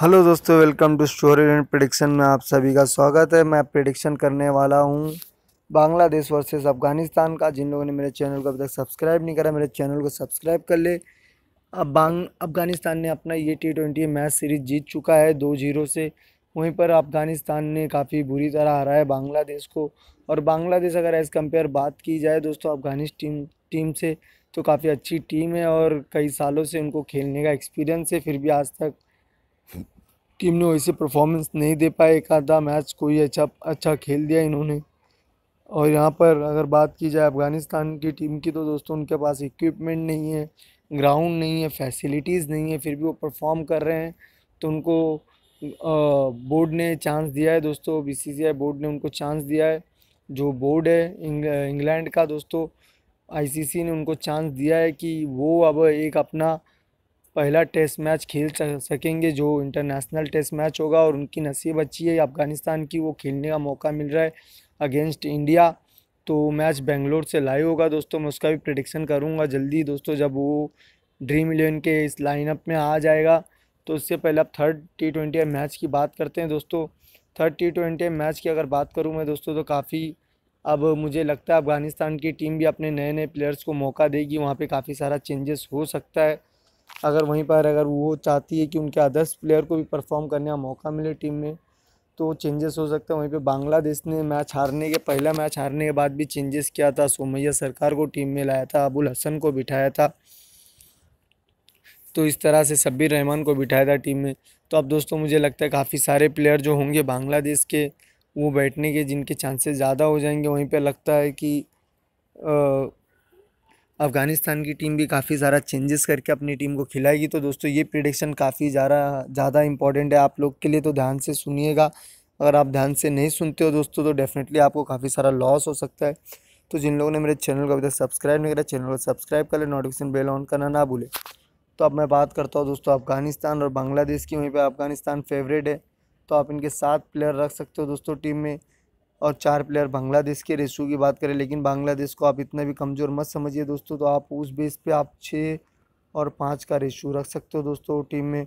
Hello दोस्तों, welcome to story and prediction में आप सभी का स्वागत है। मैं प्रेडिक्शन करने वाला हूं बांग्लादेश वर्सेस अफ़गानिस्तान का। जिन लोगों ने मेरे चैनल को अभी तक सब्सक्राइब नहीं करा, मेरे चैनल को सब्सक्राइब कर ले। अब अफ़गानिस्तान ने अपना ये T20 मैच सीरीज़ जीत चुका है 2-0 से। वहीं पर अफ़गानिस्तान ने काफ़ी बुरी तरह हराया है बांग्लादेश को। और बांग्लादेश अगर एज़ कम्पेयर बात की जाए दोस्तों अफ़गानिस्तान टीम से, तो काफ़ी अच्छी टीम है और कई सालों से उनको खेलने का एक्सपीरियंस है। फिर भी आज तक टीम ने वैसे परफॉर्मेंस नहीं दे पाए। एक आधा मैच कोई अच्छा खेल दिया इन्होंने। और यहाँ पर अगर बात की जाए अफ़गानिस्तान की टीम की, तो दोस्तों उनके पास इक्विपमेंट नहीं है, ग्राउंड नहीं है, फैसिलिटीज़ नहीं है, फिर भी वो परफॉर्म कर रहे हैं। तो उनको बोर्ड ने चांस दिया है दोस्तों, BCCI बोर्ड ने उनको चांस दिया है। जो बोर्ड है इंग्लैंड का दोस्तों, ICC ने उनको चांस दिया है कि वो अब एक अपना पहला टेस्ट मैच खेल सकेंगे जो इंटरनेशनल टेस्ट मैच होगा। और उनकी नसीब अच्छी है अफ़गानिस्तान की, वो खेलने का मौका मिल रहा है अगेंस्ट इंडिया। तो मैच बेंगलोर से लाइव होगा दोस्तों, मैं उसका भी प्रेडिक्शन करूंगा जल्दी दोस्तों, जब वो ड्रीम 11 के इस लाइनअप में आ जाएगा। तो उससे पहले अब थर्ड T20 मैच की बात करते हैं दोस्तों। थर्ड T20 मैच की अगर बात करूँ मैं दोस्तों, तो काफ़ी अब मुझे लगता है अफ़गानिस्तान की टीम भी अपने नए नए प्लेयर्स को मौका देगी। वहाँ पर काफ़ी सारा चेंजेस हो सकता है। अगर वहीं पर अगर वो चाहती है कि उनके अदर्स प्लेयर को भी परफॉर्म करने का मौका मिले टीम में, तो चेंजेस हो सकता है। वहीं पे बांग्लादेश ने पहला मैच हारने के बाद भी चेंजेस किया था। सोमैया सरकार को टीम में लाया था, अबुल हसन को बिठाया था, तो इस तरह से शब्बीर रहमान को बिठाया था टीम में। तो अब दोस्तों मुझे लगता है काफ़ी सारे प्लेयर जो होंगे बांग्लादेश के, वो बैठने के जिनके चांसेस ज़्यादा हो जाएंगे। वहीं पर लगता है कि अफ़गानिस्तान की टीम भी काफ़ी सारा चेंजेस करके अपनी टीम को खिलाएगी। तो दोस्तों ये प्रेडिक्शन काफ़ी ज़्यादा इम्पॉर्टेंट है आप लोग के लिए, तो ध्यान से सुनिएगा। अगर आप ध्यान से नहीं सुनते हो दोस्तों, तो डेफिनेटली आपको काफ़ी सारा लॉस हो सकता है। तो जिन लोगों ने मेरे चैनल को अभी तक सब्सक्राइब नहीं करा, चैनल को सब्सक्राइब कर ले, नोटिफिकेशन बेल ऑन करना ना भूलें। तो अब मैं बात करता हूँ दोस्तों अफ़गानिस्तान और बांग्लादेश की। वहीं पर अफ़गानिस्तान फेवरेट है, तो आप इनके 7 प्लेयर रख सकते हो दोस्तों टीम में, और 4 प्लेयर बांग्लादेश के। रेशो की बात करें, लेकिन बांग्लादेश को आप इतना भी कमज़ोर मत समझिए दोस्तों। तो आप उस बेस पे आप 6 और 5 का रेशो रख सकते हो दोस्तों टीम में,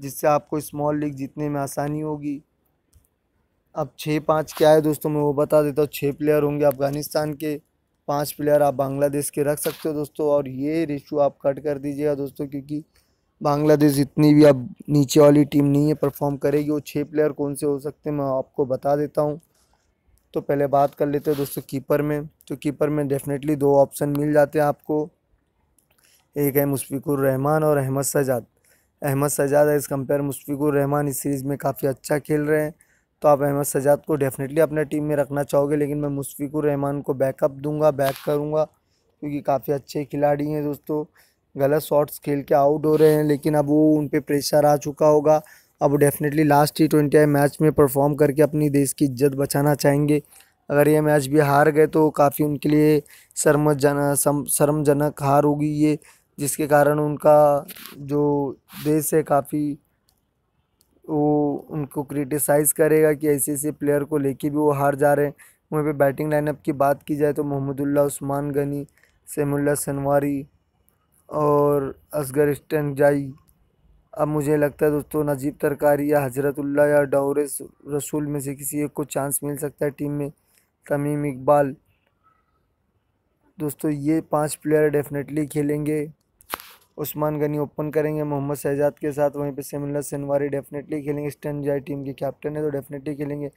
जिससे आपको स्मॉल लीग जीतने में आसानी होगी। अब 6-5 क्या है दोस्तों, मैं वो बता देता हूँ। 6 प्लेयर होंगे अफ़गानिस्तान के, 5 प्लेयर आप बांग्लादेश के रख सकते हो दोस्तों। और ये रेशो आप कट कर दीजिएगा दोस्तों, क्योंकि बांग्लादेश इतनी भी अब नीचे वाली टीम नहीं है परफॉर्म करेगी। वो 6 प्लेयर कौन से हो सकते हैं मैं आपको बता देता हूँ। तो पहले बात कर लेते हैं दोस्तों कीपर में। तो कीपर में डेफिनेटली 2 ऑप्शन मिल जाते हैं आपको। एक है मुशफ़िकुर रहमान और अहमद सज्जाद। अहमद सज्जाद एज़ कम्पेयर मुशफ़िकुर रहमान इस सीरीज़ में काफ़ी अच्छा खेल रहे हैं। तो आप अहमद सज्जाद को डेफिनेटली अपने टीम में रखना चाहोगे, लेकिन मैं मुशफ़िकुर रहमान को बैक करूँगा क्योंकि काफ़ी अच्छे खिलाड़ी हैं दोस्तों। गलत शॉट्स खेल के आउट हो रहे हैं, लेकिन अब वो उन पर प्रेशर आ चुका होगा। अब डेफिनेटली लास्ट T20 मैच में परफॉर्म करके अपनी देश की इज्जत बचाना चाहेंगे। अगर ये मैच भी हार गए तो काफ़ी उनके लिए शर्मजनक हार होगी ये, जिसके कारण उनका जो देश है काफ़ी वो उनको क्रिटिसाइज़ करेगा कि ऐसे प्लेयर को लेके भी वो हार जा रहे हैं। वहीं पे बैटिंग लाइनअप की बात की जाए तो मोहम्मदुल्ला उस्मान गनी, सैमुल्ला सनवारी और असगर स्टनजाई। अब मुझे लगता है दोस्तों नजीब तरकारी या हजरतुल्ला या डाउरेस रसूल में से किसी एक को चांस मिल सकता है टीम में। तमीम इकबाल दोस्तों, ये 5 प्लेयर डेफिनेटली खेलेंगे। उस्मान गनी ओपन करेंगे मोहम्मद शहजाद के साथ, वहीं पे सैमुल्ला सनवारी डेफिनेटली खेलेंगे। स्टनजाई टीम के कैप्टन है तो डेफिनेटली खेलेंगे।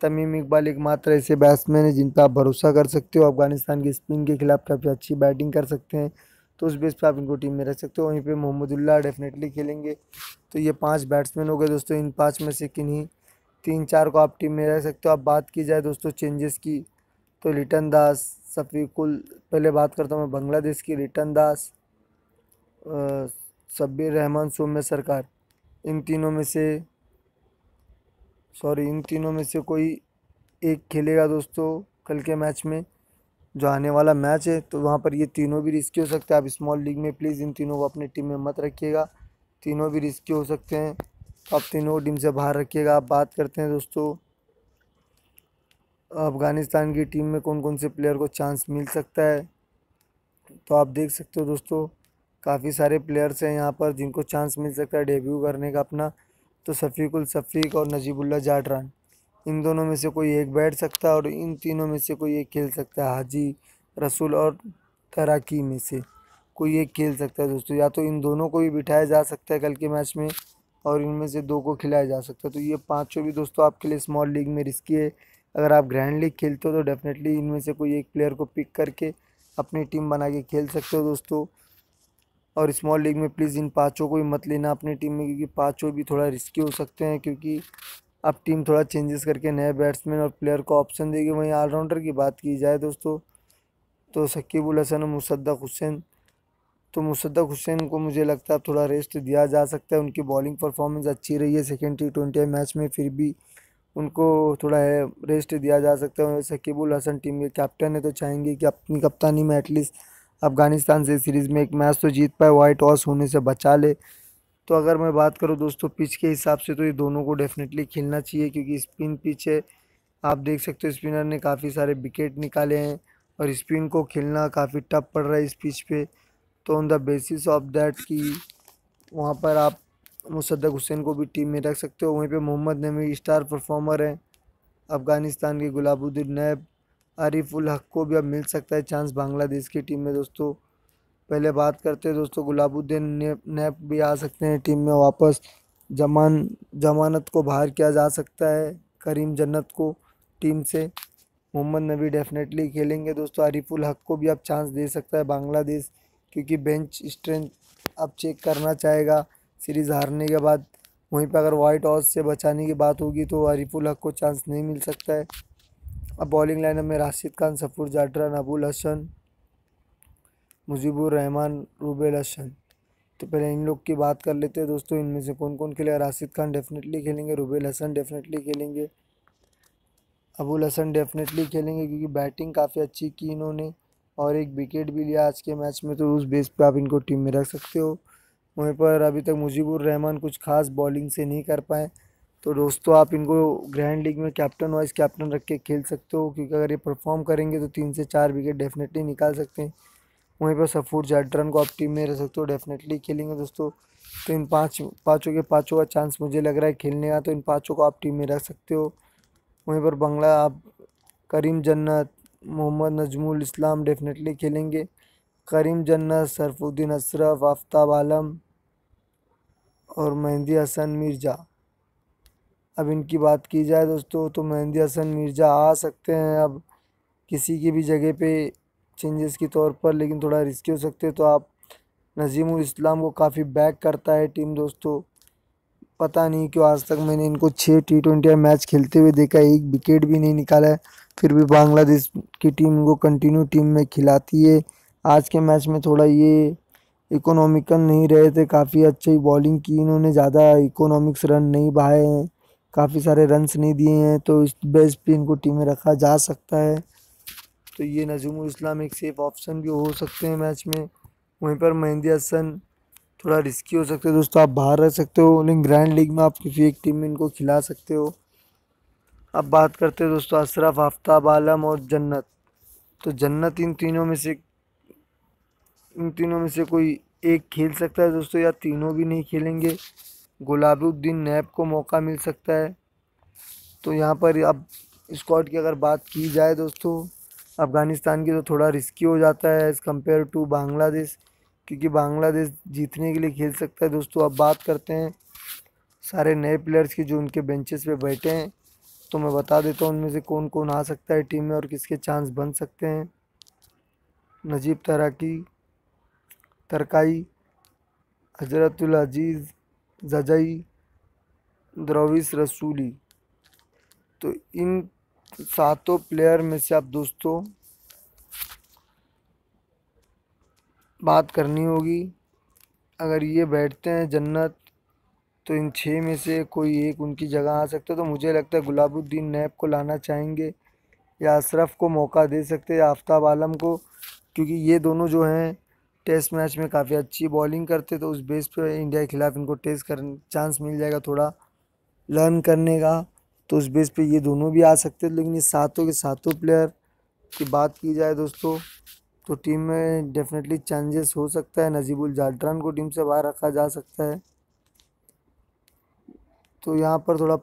तमीम इकबाल एकमात्र ऐसे बैट्समैन है जिन पर आप भरोसा कर सकते हो। अफ़गानिस्तान की स्पिन के खिलाफ काफ़ी अच्छी बैटिंग कर सकते हैं, तो उस बेस पर आप इनको टीम में रख सकते हो। वहीं पे मोहम्मदुल्ला डेफिनेटली खेलेंगे। तो ये 5 बैट्समैन हो गए दोस्तों। इन 5 में से किन्हीं 3-4 को आप टीम में रख सकते हो। अब बात की जाए दोस्तों चेंजेस की, तो लिटन दास, शफीकुल, पहले बात करता हूँ मैं बांग्लादेश की। लिटन दास, शब्बीर रहमान, सौम्य सरकार, इन तीनों में से कोई एक खेलेगा दोस्तों कल के मैच में जो आने वाला मैच है। तो वहाँ पर ये तीनों भी रिस्की हो सकते हैं। आप स्मॉल लीग में प्लीज़ इन तीनों को अपनी टीम में मत रखिएगा, तीनों भी रिस्की हो सकते हैं, तो आप तीनों टीम से बाहर रखिएगा। आप बात करते हैं दोस्तों अफ़गानिस्तान की टीम में कौन कौन से प्लेयर को चांस मिल सकता है। तो आप देख सकते हो दोस्तों काफ़ी सारे प्लेयर्स हैं यहाँ पर जिनको चांस मिल सकता है डेब्यू करने का अपना। तो शफीकुल शफीक और नजीबुल्ला जाटरान इन दोनों में से कोई एक बैठ सकता है और इन तीनों में से कोई एक खेल सकता है। हाजी रसूल और तैराकी में से कोई एक खेल सकता है दोस्तों। या तो इन दोनों को भी बिठाया जा सकता है कल के मैच में और इनमें से दो को खिलाया जा सकता है। तो ये पाँचों भी दोस्तों आपके लिए स्मॉल लीग में रिस्की है। अगर आप ग्रैंड लीग खेलते हो तो डेफिनेटली इनमें से कोई एक प्लेयर को पिक करके अपनी टीम बना के खेल सकते हो दोस्तों। और स्मॉल लीग में प्लीज़ इन पाँचों को भी मत लेना अपनी टीम में, क्योंकि पाँचों भी थोड़ा रिस्की हो सकते हैं, क्योंकि अब टीम थोड़ा चेंजेस करके नए बैट्समैन और प्लेयर को ऑप्शन देगी। वहीं ऑलराउंडर की बात की जाए दोस्तों तो शकीबुल हसन और मुसद्दक हुसैन को मुझे लगता है थोड़ा रेस्ट दिया जा सकता है। उनकी बॉलिंग परफॉर्मेंस अच्छी रही है सेकेंड T20 मैच में, फिर भी उनको थोड़ा रेस्ट दिया जा सकता है। शकीबुल हसन टीम के कैप्टन है तो चाहेंगे कि अपनी कप्तानी में एटलीस्ट अफ़गानिस्तान से सीरीज़ में एक मैच तो जीत पाए, वाइट टॉस होने से बचा ले। तो अगर मैं बात करूं दोस्तों पिच के हिसाब से तो ये दोनों को डेफिनेटली खेलना चाहिए, क्योंकि स्पिन पिच है। आप देख सकते हो स्पिनर ने काफ़ी सारे विकेट निकाले हैं और स्पिन को खेलना काफ़ी टफ पड़ रहा है इस पिच पे। तो on the basis of that कि वहाँ पर आप मुसद्दक हुसैन को भी टीम में रख सकते हो। वहीं पर मोहम्मद नबी स्टार परफॉर्मर हैं अफ़गानिस्तान के, गुलाबुद्दीन नैब, आरिफ उल हक को भी अब मिल सकता है चांस बांग्लादेश की टीम में दोस्तों। पहले बात करते हैं दोस्तों गुलाबुद्दीन नैब भी आ सकते हैं टीम में वापस। जमानत को बाहर किया जा सकता है, करीम जन्नत को टीम से। मोहम्मद नबी डेफिनेटली खेलेंगे दोस्तों। आरिफुल हक को भी अब चांस दे सकता है बांग्लादेश, क्योंकि बेंच स्ट्रेंथ अब चेक करना चाहेगा सीरीज़ हारने के बाद। वहीं पर अगर वाइट टॉस से बचाने की बात होगी तो आरिफुल हक को चांस नहीं मिल सकता है। अब बॉलिंग लाइनअप में राशिद खान, सफूर जाटरान, अबुल हसन, मुजीबुर रहमान, रूबेल हसन। तो पहले इन लोग की बात कर लेते हैं दोस्तों, इनमें से कौन कौन खेलेगा। राशिद खान डेफिनेटली खेलेंगे, रूबेल हसन डेफिनेटली खेलेंगे, अबुल हसन डेफिनेटली खेलेंगे, क्योंकि बैटिंग काफ़ी अच्छी की इन्होंने और एक विकेट भी लिया आज के मैच में। तो उस बेस पर आप इनको टीम में रख सकते हो। वहीं पर अभी तक मुजीबुर रहमान कुछ खास बॉलिंग से नहीं कर पाए, तो दोस्तों आप इनको ग्रैंड लीग में कैप्टन वाइज कैप्टन रख के खेल सकते हो, क्योंकि अगर ये परफॉर्म करेंगे तो 3 से 4 विकेट डेफिनेटली निकाल सकते हैं। वहीं पर सफूर जाटरान को आप टीम में रख सकते हो, डेफिनेटली खेलेंगे दोस्तों। तो इन पाँचों का चांस मुझे लग रहा है खेलने का, तो इन पाँचों को आप टीम में रख सकते हो। वहीं पर बंगला आप करीम जन्नत, मोहम्मद नजमुल इस्लाम डेफिनेटली खेलेंगे। करीम जन्नत, सरफुद्दीन अशरफ, आफ्ताब आलम और मेहंदी हसन मिर्ज़ा। अब इनकी बात की जाए दोस्तों तो मेहंदी हसन मिर्ज़ा आ सकते हैं अब किसी की भी जगह पे चेंजेस के तौर पर, लेकिन थोड़ा रिस्की हो सकते हैं। तो आप नजीमुल इस्लाम को काफ़ी बैक करता है टीम दोस्तों। पता नहीं क्यों आज तक मैंने इनको 6 T20 मैच खेलते हुए देखा, एक विकेट भी नहीं निकाला है, फिर भी बांग्लादेश की टीम इनको कंटिन्यू टीम में खिलाती है। आज के मैच में थोड़ा ये इकोनॉमिकल नहीं रहे थे, काफ़ी अच्छी बॉलिंग की इन्होंने, ज़्यादा इकोनॉमिक्स रन नहीं बहाए हैं, काफ़ी सारे रन्स नहीं दिए हैं, तो इस बेस पे इनको टीम में रखा जा सकता है। तो ये नजीमुल इस्लाम एक सेफ ऑप्शन भी हो सकते हैं मैच में। वहीं पर मेहंदी हसन थोड़ा रिस्की हो सकते हैं दोस्तों, आप बाहर रह सकते हो, लेकिन ग्रैंड लीग में आप किसी एक टीम में इनको खिला सकते हो। अब बात करते हैं दोस्तों अशरफ, आफ्ताब आलम और जन्नत। तो जन्नत इन तीनों में से कोई एक खेल सकता है दोस्तों, या तीनों भी नहीं खेलेंगे। गुलाबुद्दीन नैब को मौका मिल सकता है। तो यहाँ पर अब स्क्वाड की अगर बात की जाए दोस्तों अफ़गानिस्तान की, तो थोड़ा रिस्की हो जाता है एज़ कम्पेयर टू बांग्लादेश, क्योंकि बांग्लादेश जीतने के लिए खेल सकता है दोस्तों। अब बात करते हैं सारे नए प्लेयर्स की जो उनके बेंचेस पे बैठे हैं, तो मैं बता देता हूँ उनमें से कौन कौन आ सकता है टीम में और किसके चांस बन सकते हैं। नजीब तरकाई, हजरतुल अजीज़ जजई, दरवीश रसूली। तो इन सातों प्लेयर में से आप दोस्तों बात करनी होगी। अगर ये बैठते हैं जन्नत, तो इन 6 में से कोई एक उनकी जगह आ सकता है। तो मुझे लगता है गुलाबुद्दीन नैब को लाना चाहेंगे, या अशरफ को मौका दे सकते हैं, या आफ्ताब आलम को, क्योंकि ये दोनों जो हैं टेस्ट मैच में काफ़ी अच्छी बॉलिंग करते, तो उस बेस पर इंडिया के ख़िलाफ़ इनको टेस्ट करने चांस मिल जाएगा थोड़ा लर्न करने का। तो उस बेस पे ये दोनों भी आ सकते हैं। लेकिन ये सातों के सातों प्लेयर की बात की जाए दोस्तों तो टीम में डेफिनेटली चेंजेस हो सकता है। नजीबुल जाटरान को टीम से बाहर रखा जा सकता है। तो यहाँ पर थोड़ा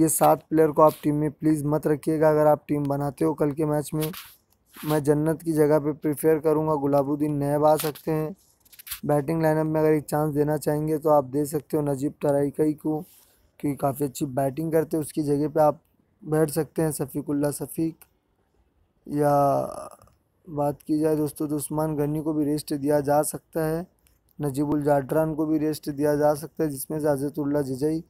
ये 7 प्लेयर को आप टीम में प्लीज़ मत रखिएगा। अगर आप टीम बनाते हो कल के मैच में, मैं जन्नत की जगह पे प्रेफर करूँगा। गुलाबुद्दीन नैब आ सकते हैं। बैटिंग लाइनअप में अगर एक चांस देना चाहेंगे तो आप दे सकते हो नजीब तराइकई को, क्योंकि काफ़ी अच्छी बैटिंग करते हैं। उसकी जगह पे आप बैठ सकते हैं शफीकुल्ला शफीक। या बात की जाए दोस्तों तो उस्मान गनी को भी रेस्ट दिया जा सकता है। नजीबुल जाटरान को भी रेस्ट दिया जा सकता है, जिसमें से अज़तुल्ला जजई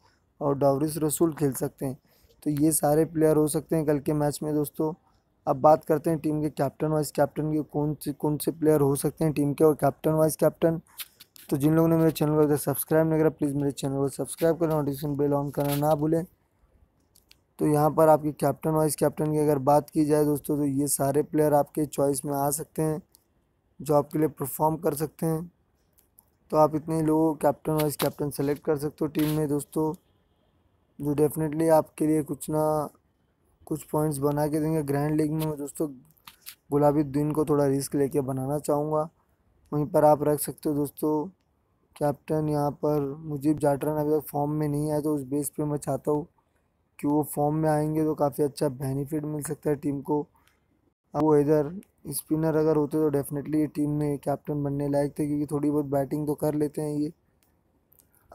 और डावरिस रसूल खेल सकते हैं। तो ये सारे प्लेयर हो सकते हैं कल के मैच में दोस्तों। अब बात करते हैं टीम के कैप्टन वाइस कैप्टन के कौन से प्लेयर हो सकते हैं टीम के और कैप्टन वाइस कैप्टन। तो जिन लोगों ने मेरे चैनल को अभी तक सब्सक्राइब नहीं करा, प्लीज़ मेरे चैनल को सब्सक्राइब करें, नोटिफिकेशन बेल ऑन करना ना भूलें। तो यहाँ पर आपकी कैप्टन वाइस कैप्टन की अगर बात की जाए दोस्तों तो ये सारे प्लेयर आपके चॉइस में आ सकते हैं जो आपके लिए परफॉर्म कर सकते हैं। तो आप इतने लोग कैप्टन वाइस कैप्टन सेलेक्ट कर सकते हो टीम में दोस्तों, जो डेफिनेटली आपके लिए कुछ ना कुछ पॉइंट्स बना के देंगे। ग्रैंड लीग में मैं दोस्तों गुलाबुद्दीन को थोड़ा रिस्क लेके बनाना चाहूँगा। वहीं पर आप रख सकते हो दोस्तों कैप्टन यहाँ पर मुजीब जाटरान। अभी तक फॉर्म में नहीं आया, तो उस बेस पे मैं चाहता हूँ कि वो फॉर्म में आएंगे तो काफ़ी अच्छा बेनिफिट मिल सकता है टीम को। वो इधर स्पिनर अगर होते तो डेफिनेटली ये टीम में कैप्टन बनने लायक थे, क्योंकि थोड़ी बहुत बैटिंग तो कर लेते हैं ये।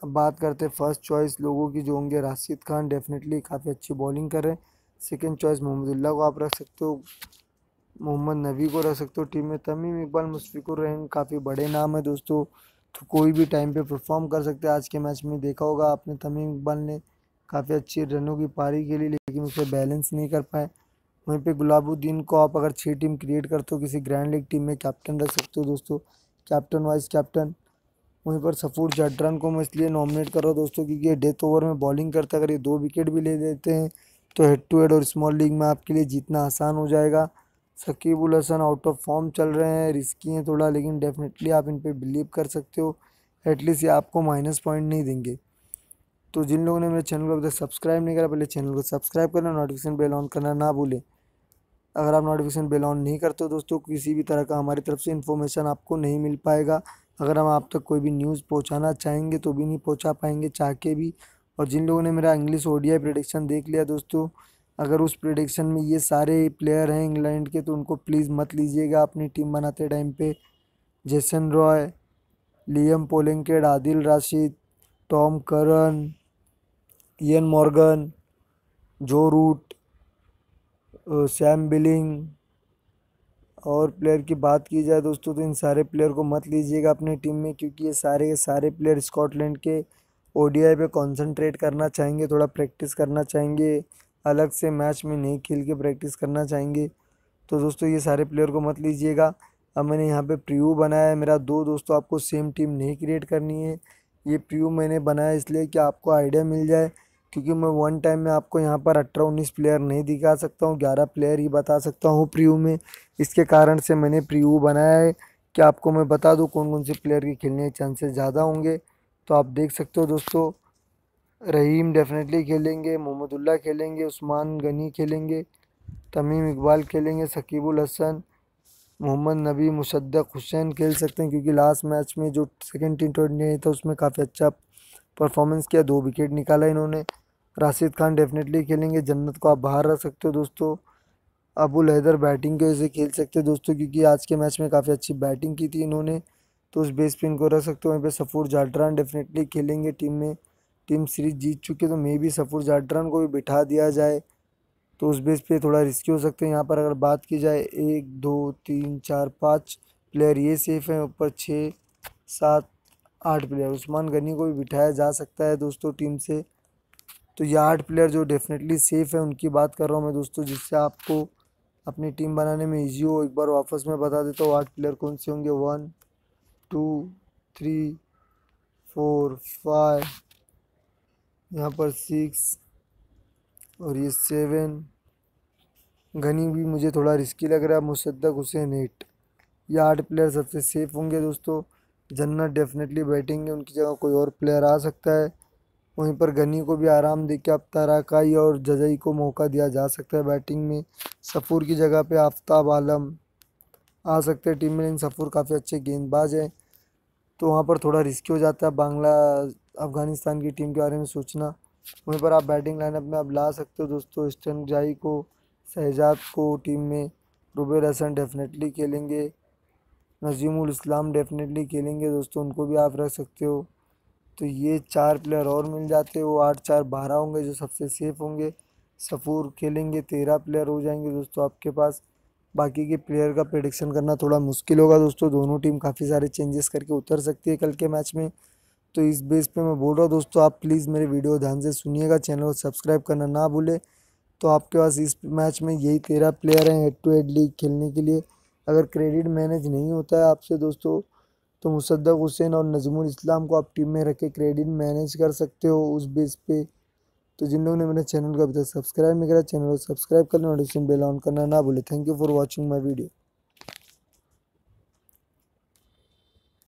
अब बात करते हैं फर्स्ट चॉइस लोगों की जो होंगे राशिद खान, डेफिनेटली काफ़ी अच्छी बॉलिंग कर रहे हैं। सेकेंड चॉइस मोहम्मदुल्लाह को आप रख सकते हो, मोहम्मद नबी को रख सकते हो टीम में। तमीम इकबाल, मुशफिकुर रहमान काफ़ी बड़े नाम है दोस्तों, तो कोई भी टाइम पे परफॉर्म कर सकते हैं। आज के मैच में देखा होगा आपने तमीम इकबाल ने काफ़ी अच्छी रनों की पारी के लिए, लेकिन उसे बैलेंस नहीं कर पाए। वहीं पर गुलाबुद्दीन को आप अगर 6 टीम क्रिएट करते हो किसी ग्रैंड लीग टीम में कैप्टन रख सकते हो दोस्तों, कैप्टन वाइस कैप्टन। वहीं पर सफूर जाटरान को मैं इसलिए नॉमिनेट कर रहा हूँ दोस्तों क्योंकि ये डेथ ओवर में बॉलिंग करता है। अगर ये 2 विकेट भी ले देते हैं तो हेड टू हेड और स्मॉल लीग में आपके लिए जीतना आसान हो जाएगा। Shakibul Hasan out of form चल रहे हैं, रिस्की हैं थोड़ा, लेकिन डेफिनेटली आप इन पर बिलीव कर सकते हो। एटलीस्ट ये आपको माइनस पॉइंट नहीं देंगे। तो जिन लोगों ने मेरे चैनल को अभी तक सब्सक्राइब नहीं करा, पहले चैनल को सब्सक्राइब करना, नोटिफिकेशन बेल ऑन करना ना भूलें। अगर आप नोटिफिकेशन बेल ऑन नहीं करते हो दोस्तों, किसी भी तरह का हमारी तरफ से इन्फॉर्मेशन आपको नहीं मिल पाएगा। अगर हम आप तक कोई भी न्यूज़ पहुंचाना चाहेंगे तो भी नहीं पहुंचा पाएंगे चाह के भी। और जिन लोगों ने मेरा इंग्लिश ओडीआई प्रेडिक्शन देख लिया दोस्तों, अगर उस प्रेडिक्शन में ये सारे प्लेयर हैं इंग्लैंड के तो उनको प्लीज़ मत लीजिएगा अपनी टीम बनाते टाइम पे। Jason Roy, Liam Plunkett, Adil Rashid, Tom Curran, Eoin Morgan, Joe Root, Sam Billings और प्लेयर की बात की जाए दोस्तों तो इन सारे प्लेयर को मत लीजिएगा अपनी टीम में, क्योंकि ये सारे प्लेयर स्कॉटलैंड के ओडीआई पे कंसंट्रेट करना चाहेंगे, थोड़ा प्रैक्टिस करना चाहेंगे, अलग से मैच में नहीं खेल के प्रैक्टिस करना चाहेंगे। तो दोस्तों ये सारे प्लेयर को मत लीजिएगा। अब मैंने यहाँ पे प्रीव्यू बनाया है मेरा दोस्तों, आपको सेम टीम नहीं क्रिएट करनी है। ये प्रीव्यू मैंने बनाया इसलिए कि आपको आइडिया मिल जाए, क्योंकि मैं वन टाइम में आपको यहाँ पर 18-19 प्लेयर नहीं दिखा सकता हूँ, 11 प्लेयर ही बता सकता हूँ प्रीव्यू में। इसके कारण से मैंने प्रीव्यू बनाया है कि आपको मैं बता दूँ कौन कौन से प्लेयर के खेलने के चांसेस ज़्यादा होंगे। तो आप देख सकते हो दोस्तों रहीम डेफिनेटली खेलेंगे, मोहम्मदुल्लाह खेलेंगे, उस्मान गनी खेलेंगे, तमीम इकबाल खेलेंगे, शकीबुल हसन, मोहम्मद नबी, मुसद्दक हुसैन खेल सकते हैं, क्योंकि लास्ट मैच में जो सेकेंड T20 था उसमें काफ़ी अच्छा परफॉर्मेंस किया, 2 विकेट निकाला इन्होंने। राशिद खान डेफिनेटली खेलेंगे। जन्नत को आप बाहर रख सकते हो दोस्तों। अबुल हैदर बैटिंग की वजह से खेल सकते हो दोस्तों, क्योंकि आज के मैच में काफ़ी अच्छी बैटिंग की थी इन्होंने, तो उस बेस पे इनको रख सकते हो। वहीं पे सफूर जाटरान डेफिनेटली खेलेंगे टीम में, टीम सीरीज जीत चुकी है तो मे बी सफूर जाटरान को भी बिठा दिया जाए, तो उस बेस पे थोड़ा रिस्की हो सकते हैं। यहाँ पर अगर बात की जाए 1, 2, 3, 4, 5 प्लेयर ये सेफ़ हैं, ऊपर 6, 7, 8 प्लेयर। उस्मान गनी को भी बिठाया जा सकता है दोस्तों टीम से। तो ये 8 प्लेयर जो डेफिनेटली सेफ़ है उनकी बात कर रहा हूँ मैं दोस्तों, जिससे आपको अपनी टीम बनाने में ईजी हो। एक बार वापस मैं बता देता हूँ 8 प्लेयर कौन से होंगे। 1, 2, 3, 4, 5, यहाँ पर 6 और ये 7। गनी भी मुझे थोड़ा रिस्की लग रहा है, मुसद्दक हुसैन 8। ये 8 प्लेयर सबसे सेफ़ होंगे दोस्तों। जन्नत डेफिनेटली बैटिंग है, उनकी जगह कोई और प्लेयर आ सकता है। वहीं पर गनी को भी आराम देके आप तराकाई और जजई को मौका दिया जा सकता है बैटिंग में। सफ़ूर की जगह पे आफ्ताब आलम आ सकते हैं टीम में, लेकिन सफ़ूर काफ़ी अच्छे गेंदबाज हैं तो वहाँ पर थोड़ा रिस्की हो जाता है बांग्ला अफ़गानिस्तान की टीम के बारे में सोचना। वहीं पर आप बैटिंग लाइनअप में आप ला सकते हो दोस्तों स्टन जाई को, शहजाद को टीम में, रुबेल हसन डेफिनेटली खेलेंगे, नजीमुल इस्लाम डेफिनेटली खेलेंगे दोस्तों, उनको भी आप रख सकते हो। तो ये 4 प्लेयर और मिल जाते हैं, वो 8, 4, 12 होंगे जो सबसे सेफ़ होंगे। सफ़ूर खेलेंगे, 13 प्लेयर हो जाएंगे दोस्तों आपके पास। बाकी के प्लेयर का प्रेडिक्शन करना थोड़ा मुश्किल होगा दोस्तों, दोनों टीम काफ़ी सारे चेंजेस करके उतर सकती है कल के मैच में। तो इस बेस पे मैं बोल रहा हूँ दोस्तों, आप प्लीज़ मेरे वीडियो ध्यान से सुनिएगा, चैनल को सब्सक्राइब करना ना भूलें। तो आपके पास इस मैच में यही 13 प्लेयर हैं हेड टू हेड लीग खेलने के लिए। अगर क्रेडिट मैनेज नहीं होता है आपसे दोस्तों, तो मुसद्दक हुसैन और नजमुल इस्लाम को आप टीम में रख के क्रेडिट मैनेज कर सकते हो उस बेस पे। तो जिन लोगों ने मेरे चैनल को अभी तक सब्सक्राइब नहीं करा, चैनल को सब्सक्राइब कर लें, नोटिफिकेशन बेल ऑन करना ना भूलें। Thank you for watching my video.